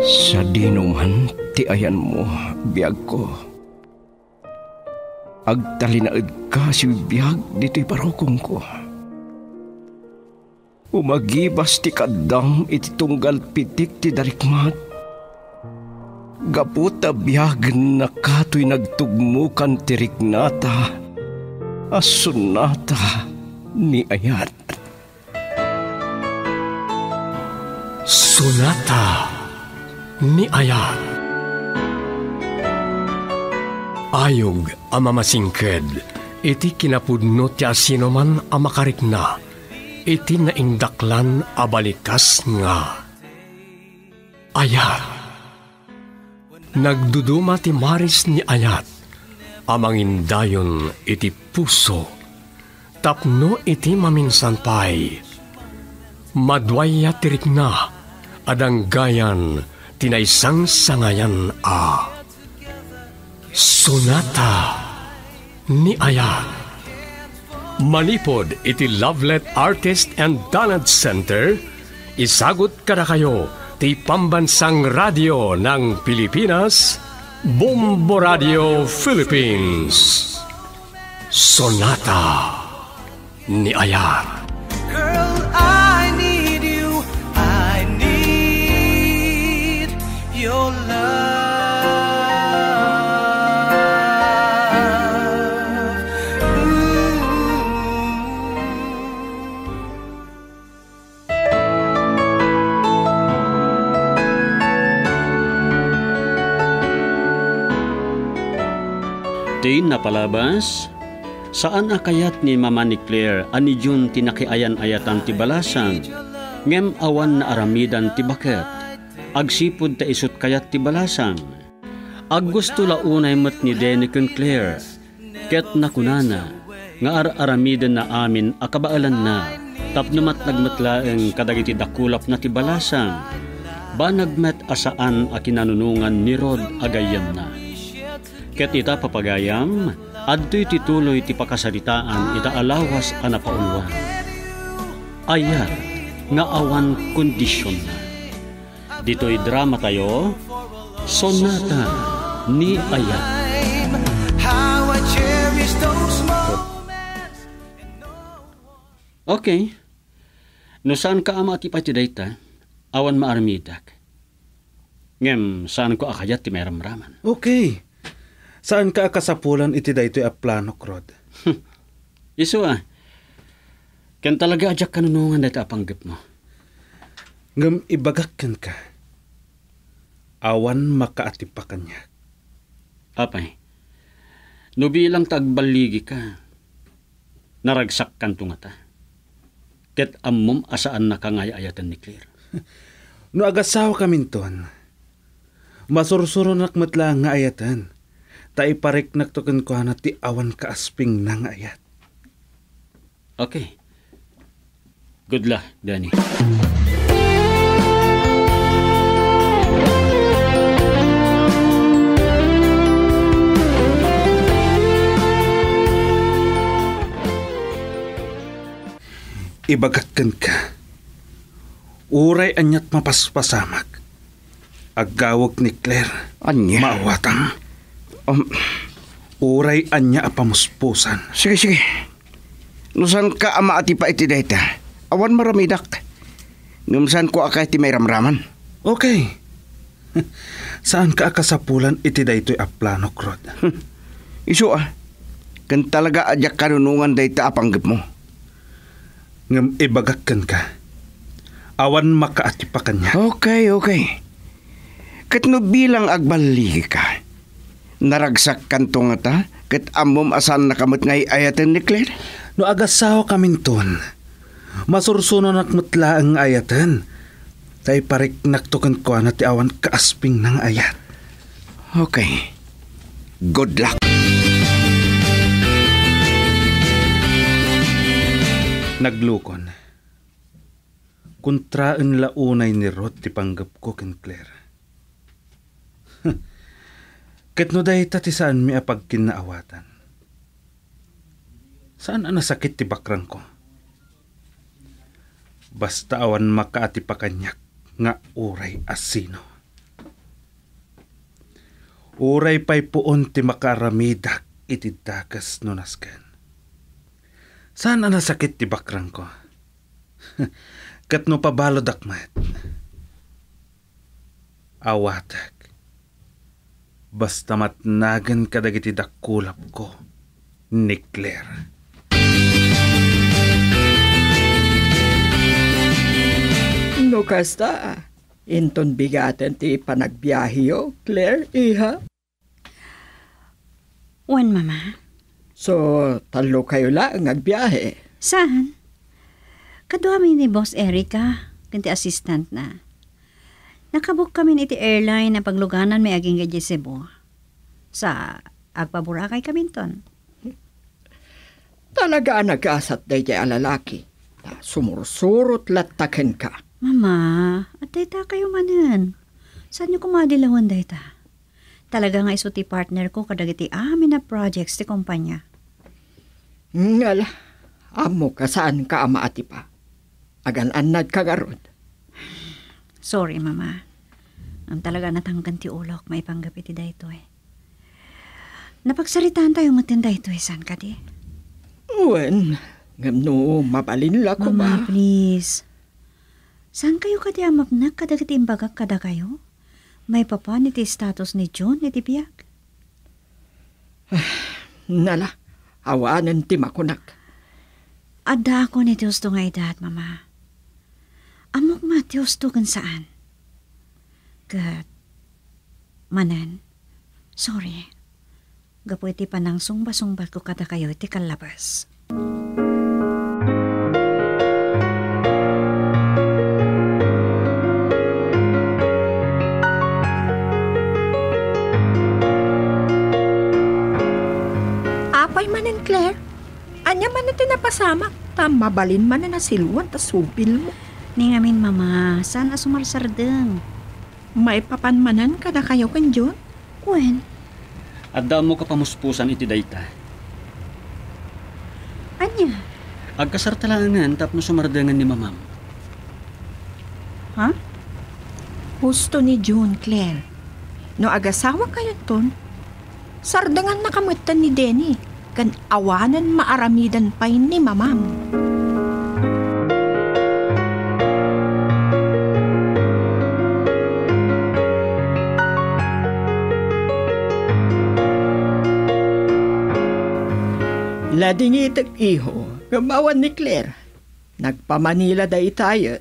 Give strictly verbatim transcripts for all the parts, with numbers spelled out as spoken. Sa dinuman ti ayan mo, biyag ko. Agtalinaid ka si biyag dito'y parokong ko. Umagibas ti kadam iti tunggal pitik ti darikmat. Gaputa biyag na kato'y nagtugmukan ti Rignata, as Sonata Ni Ayat. Sonata Ni Ayat. Ayog ang mamasingked, iti kinapudno ti asinoman ang makarikna, iti naindaklan a balikas nga. Ayat. Nagduduma ti maris ni Ayat, amangindayon iti puso, tapno iti maminsanpay. Madwaya ti rikna, adanggayan tinaisang sangayan a Sonata Ni Ayat. Manipod iti Lovelet Artist and Talent Center, isagot kada kayo ti Pambansang Radyo ng Pilipinas, Bombo Radyo Philippines. Sonata Ni Ayat. Di napalabas, saan akayat ni Mama ni Claire ani June tinakiayan ayatan tibalasan, ngem awan na aramidan tibaket, agsipod ta isut kayat tibalasan. Aggusto launay met ni Denik and Claire, ket nakunana, nga ar-aramidan na amin akabaalan na, tapnumat nagmetlaeng kadagiti dakulap na tibalasan, ba nagmet asaan a kinanunungan ni Rod agayam na. Ket ita papagayam, adto'y tituloy ti pakasaritaan ita alawas a napauluan. Ayat nga awan kondisyon na. Dito'y drama tayo, Sonata Ni Ayat. Okay. No saan ka ama ti patidayta, awan maarmidak. Ngem saan ko akayat ti meramraman. Okay. Saan ka akasapulan iti daytoy a plano, Rod? Isu ah. Ken talaga ajak kanunungan dayta apanggep mo. Ngem ibagakkan ka. Awan makaatipakan niya. Apay. No bilang tagbaligi ka. Naragsak kan tungata. Ket ammom asaan nakangayayatan ni Claire. No agasawa kaminton. Masursuro nakmetla nga ayatan. Taiparik naktukin ko na ti awan kaasping nang ayat. Okay. Good luck, Danny. Ibagakkan ka. Uray anyat mapaspasamak. Agawag ni Claire. Anya? Maawatang. Um, uray anya apamuspusan. Sige, sige. Nusan ka ama ati pa iti dayta. Awan maramidak. Ngumsan ko akay ti may ramraman. Okay. Saan ka akasapulan iti daytoy a plano, Rod? Hmm. Isu ah. Kan talaga ajak kanunungan dayta apanggep mo. Ngam ibagakkan ka. Awan makaatipakan niya. Okay, okay. Katno bilang agbaligi ka. Naragsak kantong ata, ket amom asan nakamot ngay ayatan ni Claire? No agasaw kaminton, masursuno nakmutla ang ayatan, tay parik naktukan ko na ti awan kaasping ng ayat. Okay, good luck. Naglukon. Kontraan launay ni Rod ti panggap ko ken Claire. Ket no dayta ti saan mi apagkinaawatan. Saan ana sakit ti bakrang ko? Basta awan makaatipakanyak nga uray asino. Uray pa'y puon ti makaaramidak iti dakas nunasken. Saan na nasakit ti bakrang ko? Katno pabalo dakmat. Awatak. Basta matnagan kadagiti dakkulap ko ni Claire. No kasta, inton bigaten ti panagbiyahiyo, Claire, iha? Wan, Mama. So, talo kayo lang nagbiyahe? Saan? Kaduami ni Boss Erica, kanti assistant na. Nakabuk kami ni ti airline na pagluganan may aging gadya Cebu. Sa agpaburakay kami ton. Talaga nag-asat day ti alalaki. Sumursurot lataken ka. Mama, at dayta kayo manan. Saan niyo kumadilawan dayta? Talaga nga iso ti partner ko kadagiti amin na projects ti kumpanya. Ngala, amo ka saan ka ama ati pa. Agan-anad ka garod. Sorry, Mama. Ang talaga natangkan ti ulok, may panggapiti dayto eh. Napagsaritaan tayo matinda ito eh, saan ka di? Uwan, ngamno, mabalinla ko ba? Mama, please. Saan kayo ka di amapnak kadagiti imbagak kada kayo? May papa niti status ni John niti biyak. Nala, awanan ti makunak. Ada ako niti usto nga edad, Mama. Amok mati usto kan saan? Gat, manan, sorry. Gapu iti panang sungba-sungba ko kada kayo iti kalabas. Claire, anya man na tinapasama, tamabalin man na nasiluan, tas subil mo. Ningamin, Mama, saan na sumarsardeng? May papanmanan ka na kayo kan, John? Kwen? Adda mo kapamuspusan iti dayta. Anya? Agkasartalangan tapno sumardengan ni Mamam. Ha? Huh? Gusto ni John, Claire. No agasawa kayo ton, sardengan nakamutan ni Denny. Kan awanan maaramidan pa ni Mamam. Ladingitak iho, gamawan ni Claire. Nagpamanila day tayo.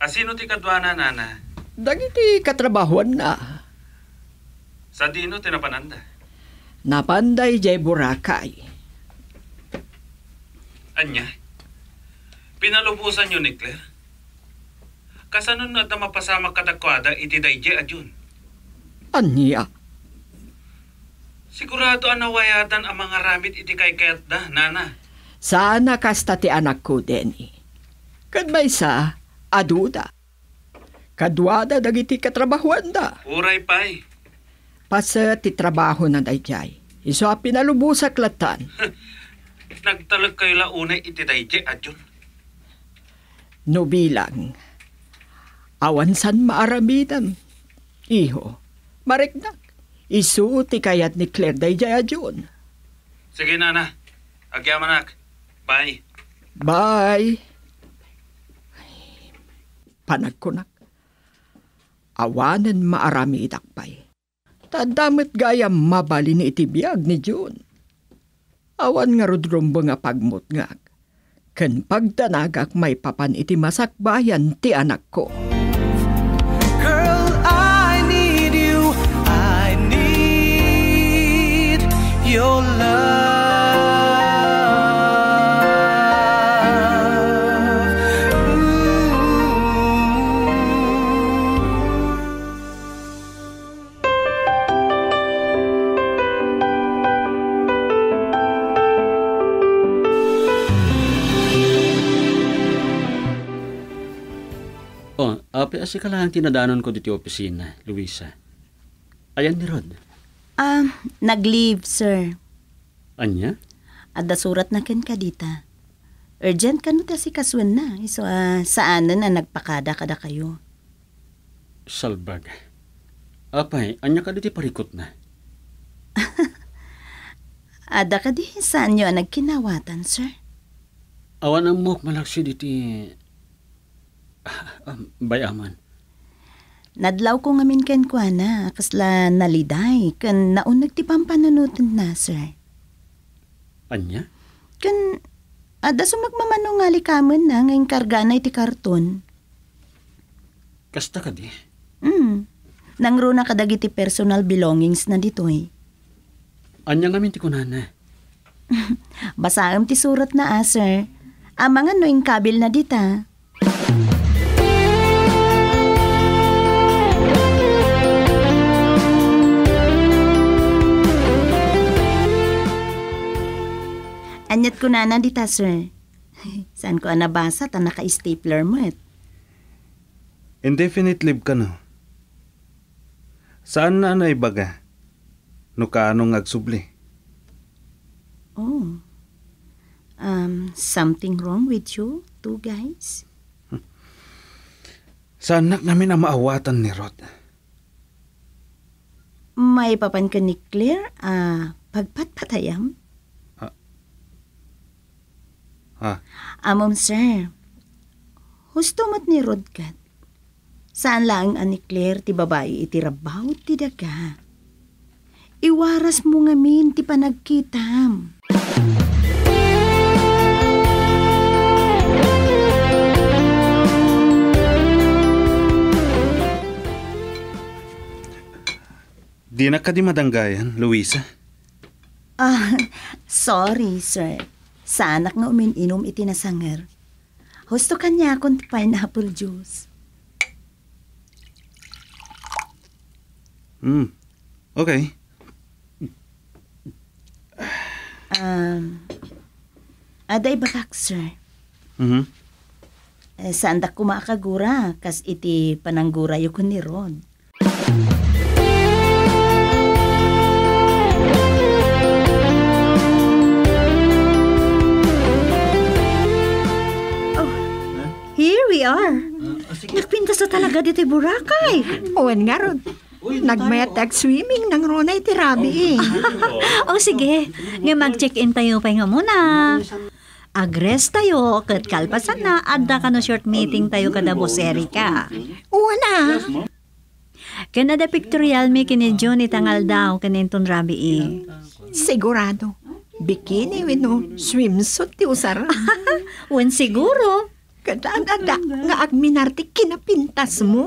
Asino ti kadwana, Nana? Dagiti katrabahuan na. Sa dino tinapananda? Napanday jay Boracay. Anya? Pinalubusan yun ni Claire? Kasanun na na mapasama katakwada iti day jay adyon? Anya? Sigurado anawayatan ang mga ramit iti kay kayat da, Nana. Sana kasta ti anak ko, Denny. Kadmaysa, aduda. Kadwada dagiti katrabahuan da. Uray pa'y. Pasa ti trabaho na dayjay. Iso a pinalubusak latan. Nagtalag kayo launay iti dayjay, adyon. No bilang, awansan maaramidan. Iho, mariknak. Iso ti kayat ni Claire dayjay, adyon. Sige, Nana. Agyamanak. Bye. Bye. Ay, panagkunak. Awanan maarami itakbay. Tadamit gaya mabali ni itibiyag ni John. Awan nga rodrombo nga pagmutngak. Ken pagdanagak may papan iti masakbayan ti anak ko. Girl, I need you. I need your love. Ape, asika lang tinadanon ko dito opisina, Luisa. Ayan ni Rod. Ah, um, nag-leave, sir. Anya? Adda surat na ken ka dita. Urgent ka no ta si kaswen na. So, uh, saan na nagpakada kada kayo? Salbag. Apay, anya ka diti parikot na? Ada ka di saan nyo nagkinawatan, sir? Awan ang mok malaksi diti... Um, bayaman. Nadlaw ko ngamin ken kwa na, kasla naliday, kan naunag ti pampanunutin na, sir. Anya? Kan, ada sumagmamanong ngali kaman na, ngayong karga na iti karton. Kasta ka di? Hmm. Nangruna kadag iti personal belongings na ditoy. Anya ngamin ti kunana? Basaam ti surat na ah, sir. Amang ano yung kabil na dita. Anyat kunana dita, sir. Saan ko anabasa ta naka-stapler mo et? Indefinite leave ka no. Saan na anay baga? No kaanong agsubli? Oh. Um, something wrong with you two guys? Hmm. Sa anak namin ang maawatan ni Rod. May papan ka ni Claire, ah, pagpatpatayam? Ha? Ha? Amom, sir. Husto mat ni Rod kat. Saan lang ang ni Claire ti babae itirabaw ti daga? Iwaras mo ngamin ti panagkitam. Di na ka di madanggayan, Luisa. Ah, sorry, sir. Sa anak nga umin-inom iti nasanger. Husto kanya akong pineapple juice. Hmm, okay. Um, aday bakak, sir. Mm-hmm. Eh, saan da kumakagura, kas iti pananggura yu ko ni Ron. Oh, huh? Here we are. Uh, Nagpintas na talaga dito Boracay. Owen nga, Ron. Nagmayatag swimming ng Ronay tirabi eh. O sige, nga mag-check-in tayo pa nga muna. Agres tayo, kat kalpasan na, adda ka no short meeting tayo kada boss Erika. Oo na. Kanada pictorial may kinidyon itangal daw kanintong rabi eh. Sigurado, bikini wino, swimsuit ti usara. Wan siguro. Kada-ada nga agminarti kinapintas mo.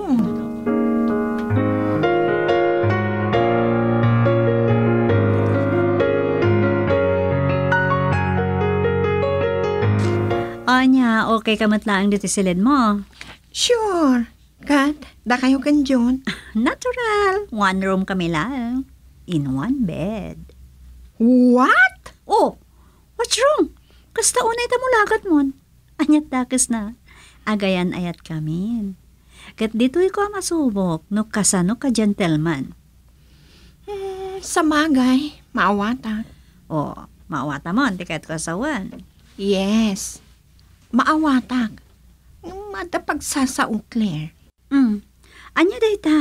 Anya, okay ka matlaang dito silid mo? Sure. Kat, da kayo kan John? Natural. One room kami lang. In one bed. What? Oh, what's wrong? Kasta unay tamulagat mon. Anyat dakis na. Agayan ayat kami. Kat dito'y ko masubok. No kasano ka gentleman. Hmm, samagay. Maawata. Oh, maawata mon. Tikat ko asawan. Yes. Maawatak. Nung matapagsasaong Claire. Mm. Anya dayta?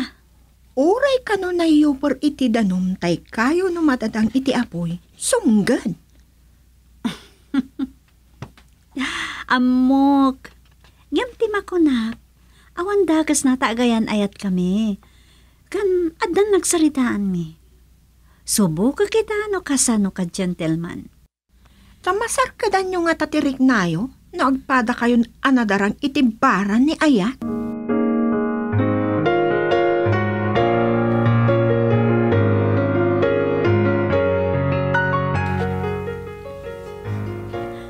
Uray ka no na yupor iti danumtay kayo no matadang iti apoy. Sumgan. Amok. Ngimti makunak. Awan dagas na taagayan ayat kami. Kan adan nagsaritaan mi. Subuka kita no kasano ka gentleman. Tamasar ka dan yung nga tatirik nayo. Nagpada kayon anadarang itibaran ni Ayat.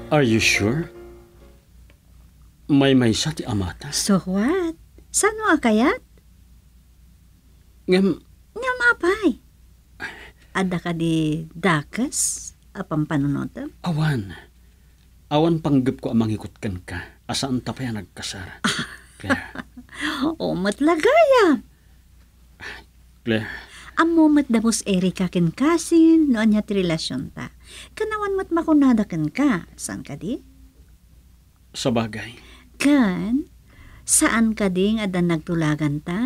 Are you sure? May may sa ti amata. So what? Sano akayat? Ngam... Ngam apay. Ada ka di dakas? Apang panunotam? Awan. Awan panggap ko amang ikutkan ka. Asaan tapay ang nagkasara. Claire. O matlagaya. Claire. Ang moment damos Erika ken kasin noon niya relasyon ta. Kanawan mat makunada ken ka. Saan ka di? Sa bagay. Kan, saan ka di nga dan nagtulagan ta?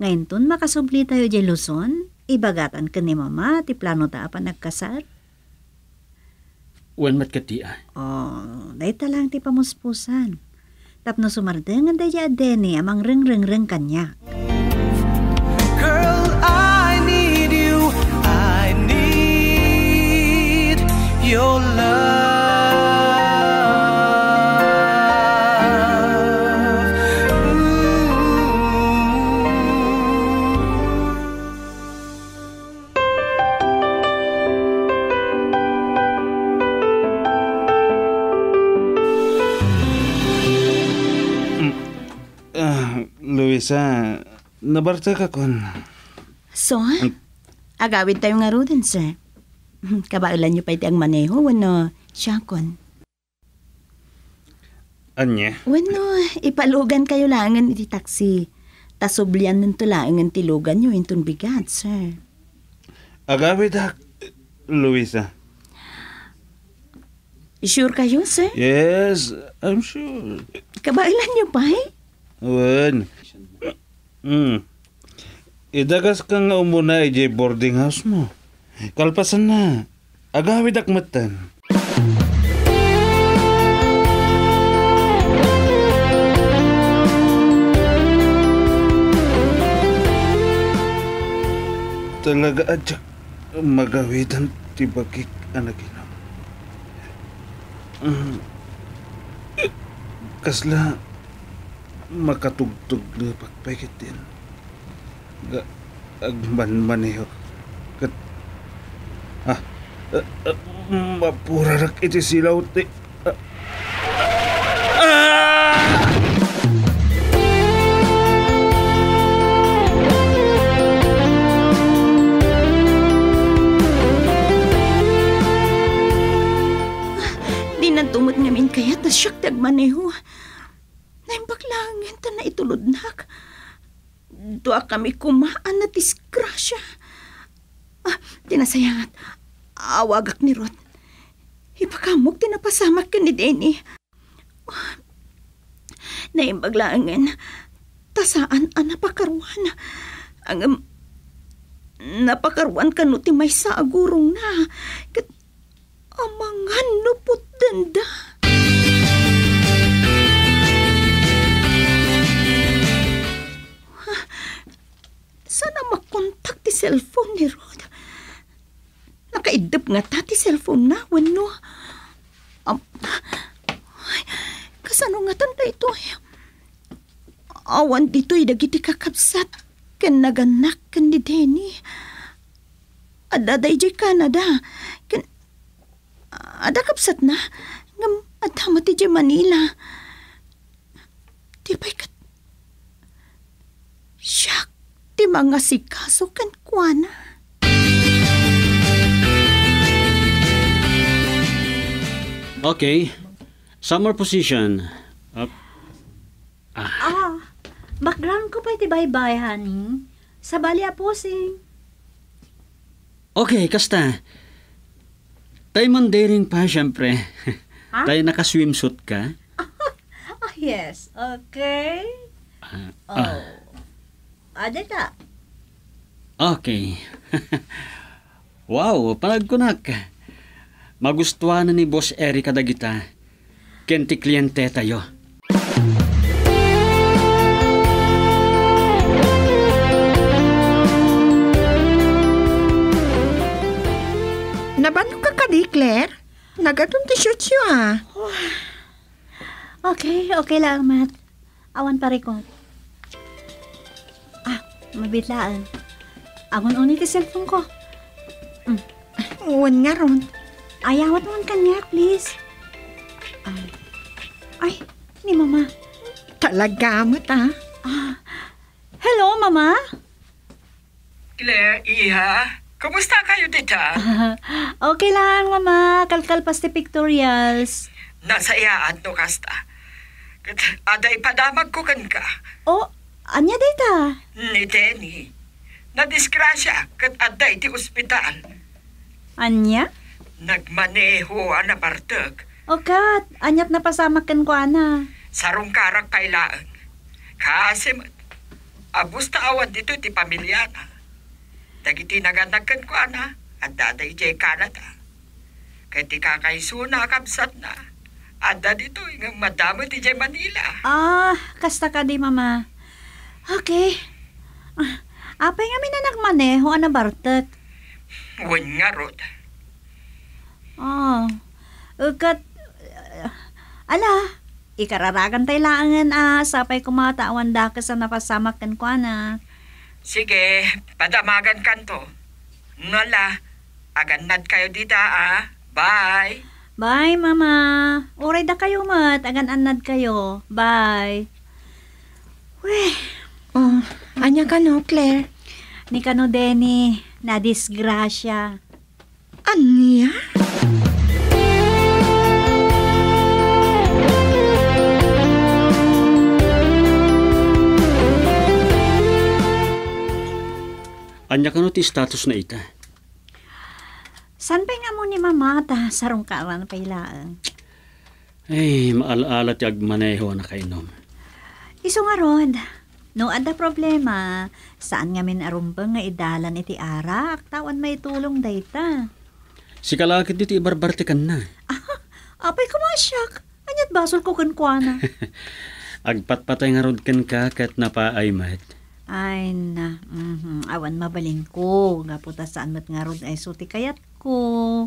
Ngayon makasubli tayo di Luzon, ibagatan ka ni mama, ti plano ta pa nagkasar? Uwan mat kati ah. Oh, dahi talang ti pamuspusan. Tapno sumardeng ang daya adeni amang reng-reng-reng kanyak. Girl, I need you, I need your love. Luisa, nabarta ka kon. So, ha? Agawid tayo nga rudin, sir. Kabailan niyo pa iti ang maneho, wano siya kon. Anya? Wano, ipalugan kayo langan iti taksi. Tasoblian nun to langan tilugan niyo intun bigat, sir. Agawid ha, Luisa. Sure kayo, sir? Yes, I'm sure. Kabailan niyo pa, eh? Wen, mm. Idagas ka nga umuna ije boarding house mo. Kalpasan na, agawid akmatan. Talaga adyak magawidan tibagik anaginam. Mm. Kasla, makatugtog na pagpikit din. Agman-maneho. Kat... Ha? Ah, ah, mapurarak iti silaw ti... Ah. Ah! Ah, di na tumot namin kaya tasyak tagmaneho. Naimbak langin ta na ituludnak. Dua kami kumaan na disgrasya. Ah, tinasayangat. Awagak ni Rod. Ipakamog tinapasamak ka ni Denny. Ah, naimbag langin. Tasaan ang napakaruan. Ang um, napakaruan ka no ti may sa agurong na. Kat amangan lupot danda. Sana makontak ti cellphone ni Rod. Nakaidap nga ta ti cellphone na, wano. Um, ay, kasano nga tanda ito eh. Awan dito'y dagiti kakabsat. Ken naganak ken ni Denny. Ada day jay Canada. Ken, ada kapsat na. Ngam, adama ti jay Manila. Di ba'y kat... Siya ti mga sikaso kan kuana. Okay. Summer position. Up. Ah. ah. Background ko pa iti bye-bye, honey. Sa bali a posing. Okay, kasta. Tayo man daring pa, syempre. Huh? Tayo naka-swimsuit ka. Oh, yes. Okay. Ah. Oh. Ah. Ada ta? Okay. Wow, panagkunak. Magustuhan na ni Boss Eric kadagita. Kenti kliyente tayo. Nabano ka ka di, Claire? Nagatong t-shirt siyo ah. Okay, okay lang, Matt. Awan pare ko. Mabitlaan. Awan unay ti cellphone ko. Mm. Uwan nga ron. Ayawat mo ka niya, please. Um. Ay, ni mama. Talaga mo ta? Ah. Hello, mama? Claire, iha. Kumusta kayo dita? Okay lang, mama. Kalkalpas ti pictorials. Nasa iyaan to, kasta. Aday padamag ko kan ka. Oh, anya dita? Ni Denny. Nadisgrasya kat aday ti ospital. Anya? Nagmaneho ana barteg. O kat, anyat napasamakan ko ana. Sarong karak kailaan. Kasi Abus ta awad dito ti pamilya na. Dagiti naganagkan ko na, at daday jay kalat na. Kaya ti kakaiso na kabsat na. Ada dito, ingang madamo ti jay Manila. Ah, kasta ka di, mama. Okay. Ah, apay nga minanak maneho, ana bartet. Uwan nga, Rod. Oh, ukat, uh, ala, ikararagan tayo laangan ah, sapay kumatawan da ka sa napasamakan ko anak. Sige, padamagan kanto. Nala, aganad kayo dita ah. Bye. Bye, mama. Uray da kayo mat, agananad kayo. Bye. Weh. Oh, anya ka no, Claire? Ni ka no, Denny. Nadisgrasya. Anya? Anya ka no, ti status na ita? San pa nga mo ni mamata sarong kawan pa ilaan? Ay, maalaala ti agmaneho na kainom. Iso nga, Rod. No, ada problema. Saan nga min arumbang nga idalan iti ara? Aktawan may tulong dayta. Sikalakit dito ibarbartikan na. Ah, apay kumasyak. Anyat basol ko kankwana. Agpatpatay nga, Rod, kan ka kat napaay mat. Ay na, mm-hmm. Awan mabaling ko. Gaputa saan mat nga, Rod, ay suti kayat ko.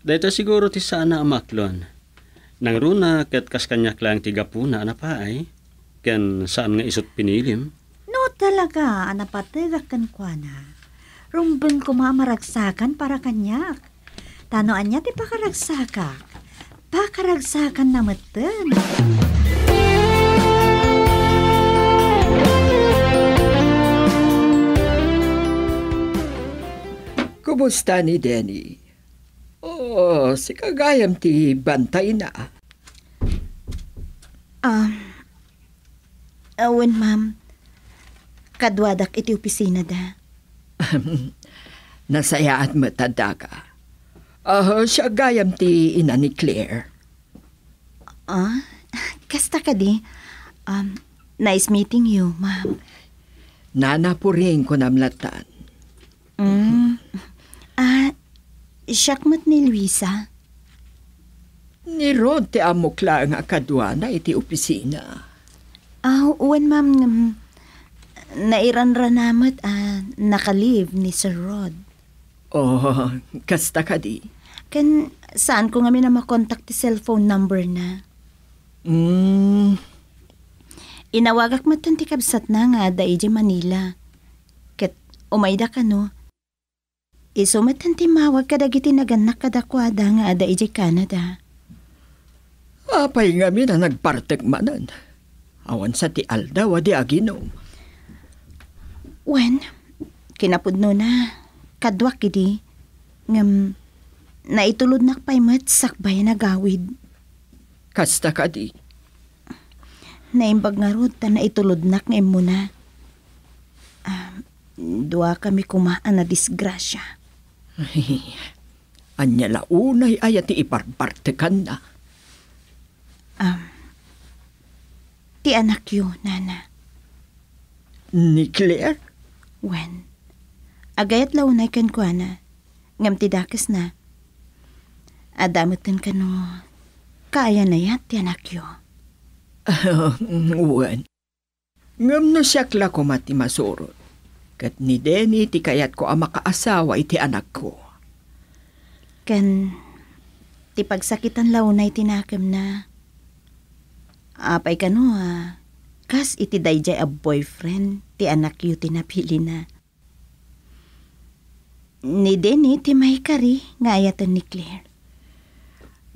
Dito siguro ti saan na amaklon. Nang runa, kat kaskanyak lang tiga puna, anapaay. Kan saan nga isot pinilim? No talaga, anapatagak kan kwa na. Rumbang kumamaragsakan para kanyak. Tanoan niya ti pakaragsakak. Pakaragsakan na matan. Kumusta ni Denny? Oh, si kagayam ti bantay na. Um, awan, ma'am. Kadwadak iti opisina da. Nasaya at matadaga. Ah, uh, siya gayam ti ina ni Claire. Ah, uh, kasta ka di. Um, nice meeting you, ma'am. Nanapurin ko namlatan. Mm. Ah, siyakmat ni Luisa? Ni Rod ti amok lang akadwana iti opisina. Ah, oh, uwan ma'am, nairanranamat ah, nakalib ni Sir Rod. Oh, kasta ka di. Kan, saan ko nga may na makontakt ti cellphone number na? Mm. Inawagak matan ti kabsat na nga da ije Manila. Ket, umayda ka no? Isumatan ti mawag kadagiti naganak kadakwada nga ada iji Canada. Apay nga mi na nagpartek manan. Awan sa ti Alda wadi aginom. Wen, kinapudno na. Kadwak idi. Ngam, naitulod na paymat sakbay na gawid. Kasta ka di. Naimbag nga ruta na itulod na ngayon muna. Um, dua kami kumaan na disgrasya. Ay, anya launay ay ati iparpartekan na. Um, ti anak yun, Nana. Ni Claire? Wen. Agayat launay kan ko, Ana. Ngam ti dakis na. Adamitan ka no. Kaya na yan, ti anak yun. Wen. Ngam no siyakla ko mati masurot. Kat ni Denny ti kayat ko ang makaasawa iti anak ko. Kan, ti pagsakitan launay tinakam na. Apay ka no ha. Kas iti dayjay a boyfriend ti anak yu tinapili na. Ni Denny ti may kari nga ayatan ni Claire.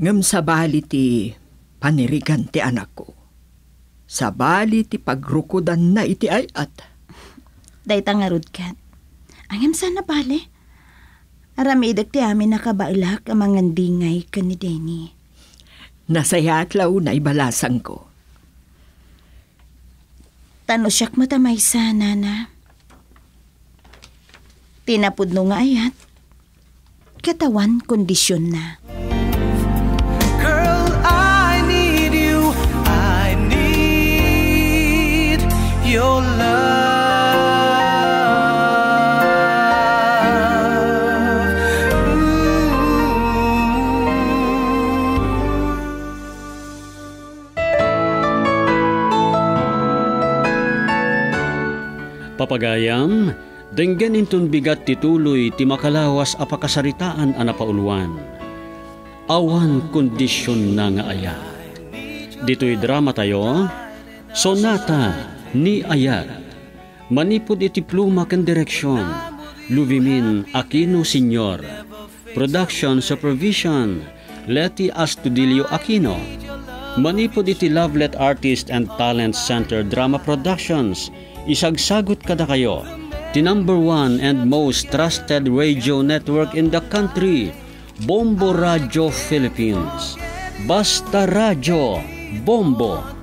Ngam sabali ti panirigan ti anak ko. Sabali ti pagrukudan na iti ayat. Dayta nga rudkat. Angam sana bali. Aramidag ti amin nakabailak ang mga dingay ka ni Denny. Nasaya at launay balasang ko. Tanusyak matamay sana na. Tinapudno nga ayat. Katawan kondisyon na. Girl, I need you. I need your love. Papagayam, denggen intun bigat tituloy ti makalawas apakasaritaan anapauluan. Awan kondisyon na nga ayat. Dito'y drama tayo, Sonata Ni Ayat. Manipod iti pluma ken direksyon, Luvimin Aquino Senyor. Production Supervision, Leti Astudillo Aquino. Manipod iti Lovelet Artist and Talent Center Drama Productions. Isagsagot kada kayo, the number one and most trusted radio network in the country, Bombo Radyo Philippines. Basta Radyo, Bombo.